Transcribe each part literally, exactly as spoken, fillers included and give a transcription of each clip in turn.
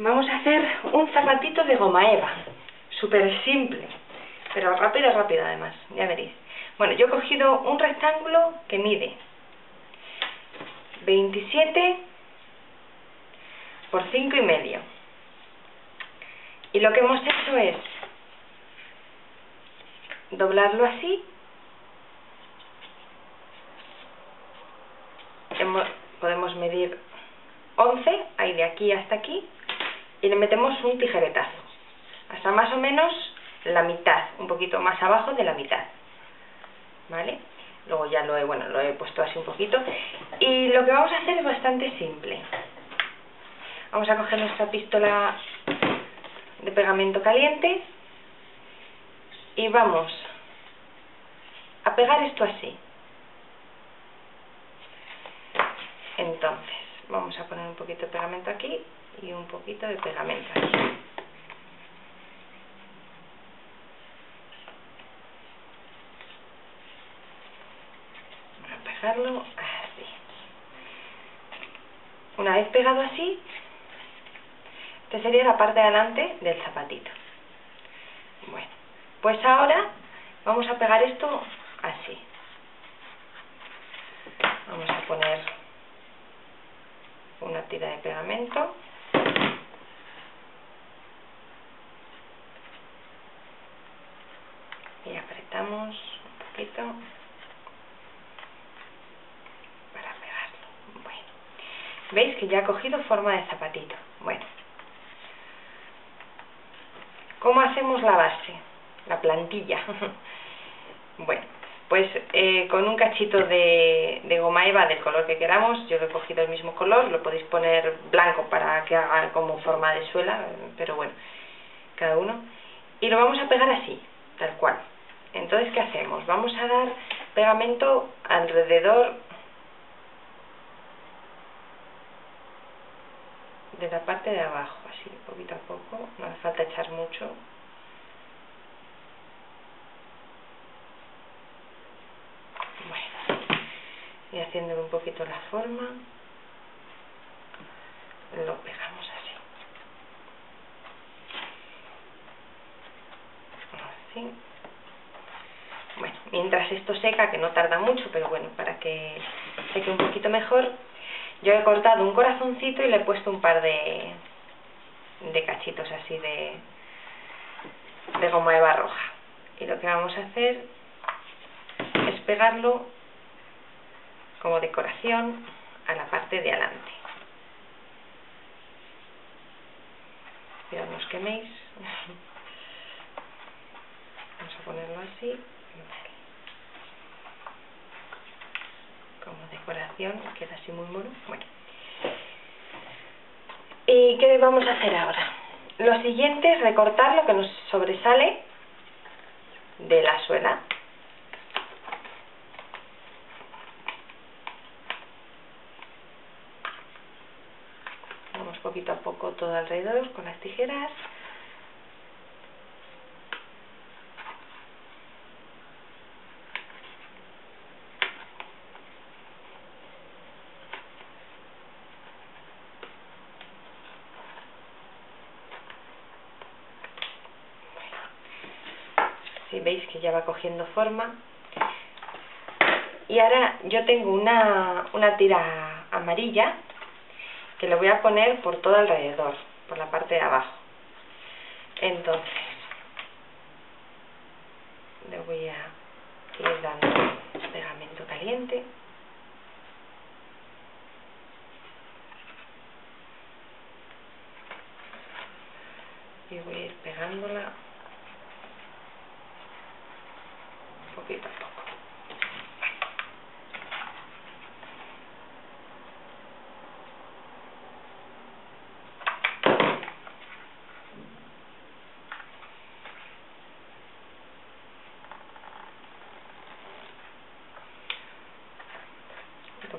Vamos a hacer un zapatito de goma eva, súper simple, pero rápido, rápido además, ya veréis. Bueno, yo he cogido un rectángulo que mide veintisiete por cinco y medio. Y lo que hemos hecho es doblarlo así. Podemos medir once, ahí de aquí hasta aquí, y le metemos un tijeretazo hasta más o menos la mitad, un poquito más abajo de la mitad, ¿vale? Luego ya lo he, bueno, lo he puesto así un poquito, y lo que vamos a hacer es bastante simple. Vamos a coger nuestra pistola de pegamento caliente y vamos a pegar esto así. Entonces, vamos a poner un poquito de pegamento aquí y un poquito de pegamento aquí. Vamos a pegarlo así. Una vez pegado así, esta sería la parte de adelante del zapatito. Bueno, pues ahora vamos a pegar esto así. Vamos a poner una tira de pegamento y apretamos un poquito para pegarlo. Bueno, veis que ya ha cogido forma de zapatito. Bueno, ¿cómo hacemos la base? La plantilla. Bueno, pues eh, con un cachito de, de goma eva del color que queramos. Yo lo he cogido el mismo color, lo podéis poner blanco para que haga como forma de suela, pero bueno, cada uno. Y lo vamos a pegar así, tal cual. Entonces, ¿qué hacemos? Vamos a dar pegamento alrededor de la parte de abajo, así, poquito a poco, no hace falta echar mucho. Y haciéndole un poquito la forma, lo pegamos así. Así. Bueno, mientras esto seca, que no tarda mucho, pero bueno, para que seque un poquito mejor, yo he cortado un corazoncito y le he puesto un par de, de cachitos así de, de goma eva roja. Y lo que vamos a hacer es pegarlo como decoración a la parte de adelante. Cuidado, no os queméis. Vamos a ponerlo así, vale. Como decoración, queda así muy mono. Bueno, ¿y qué vamos a hacer ahora? Lo siguiente es recortar lo que nos sobresale de la suela. Poquito a poco todo alrededor con las tijeras. Bueno, si veis que ya va cogiendo forma. Y ahora yo tengo una, una tira amarilla que lo voy a poner por todo alrededor, por la parte de abajo. Entonces, le voy a ir dando pegamento caliente. Y voy a ir pegándola un poquito a poco.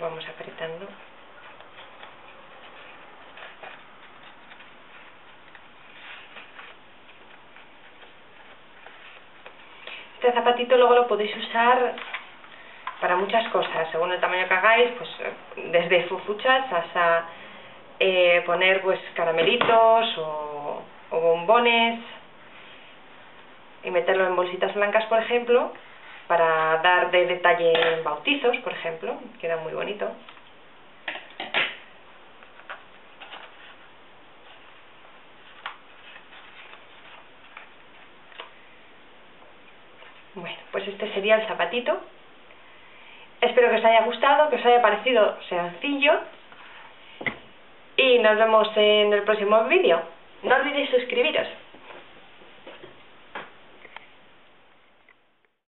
Vamos apretando. Este zapatito luego lo podéis usar para muchas cosas, según el tamaño que hagáis, pues desde fofuchas hasta eh, poner pues caramelitos o, o bombones y meterlo en bolsitas blancas, por ejemplo, para dar de detalle en bautizos, por ejemplo, queda muy bonito. Bueno, pues este sería el zapatito. Espero que os haya gustado, que os haya parecido sencillo. Y nos vemos en el próximo vídeo. No olvidéis suscribiros.